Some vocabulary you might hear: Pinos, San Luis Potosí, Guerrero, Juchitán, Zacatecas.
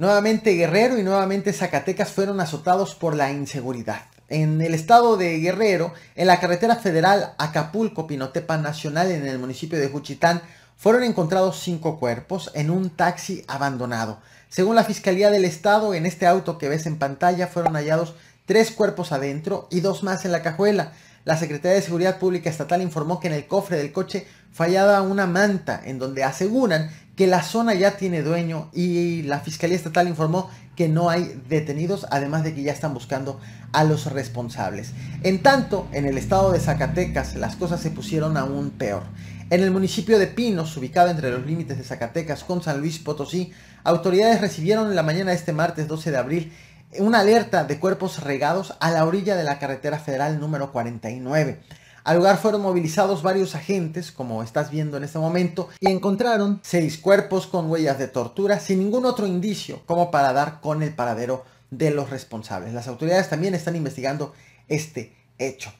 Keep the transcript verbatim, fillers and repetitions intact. Nuevamente Guerrero y nuevamente Zacatecas fueron azotados por la inseguridad. En el estado de Guerrero, en la carretera federal Acapulco-Pinotepa Nacional, en el municipio de Juchitán, fueron encontrados cinco cuerpos en un taxi abandonado. Según la Fiscalía del Estado, en este auto que ves en pantalla fueron hallados tres cuerpos adentro y dos más en la cajuela. La Secretaría de Seguridad Pública Estatal informó que en el cofre del coche fue hallada una manta, en donde aseguran que la zona ya tiene dueño, y la Fiscalía Estatal informó que no hay detenidos, además de que ya están buscando a los responsables. En tanto, en el estado de Zacatecas las cosas se pusieron aún peor. En el municipio de Pinos, ubicado entre los límites de Zacatecas con San Luis Potosí, autoridades recibieron en la mañana de este martes doce de abril una alerta de cuerpos regados a la orilla de la carretera federal número cuarenta y nueve. Al lugar fueron movilizados varios agentes, como estás viendo en este momento, y encontraron seis cuerpos con huellas de tortura, sin ningún otro indicio como para dar con el paradero de los responsables. Las autoridades también están investigando este hecho.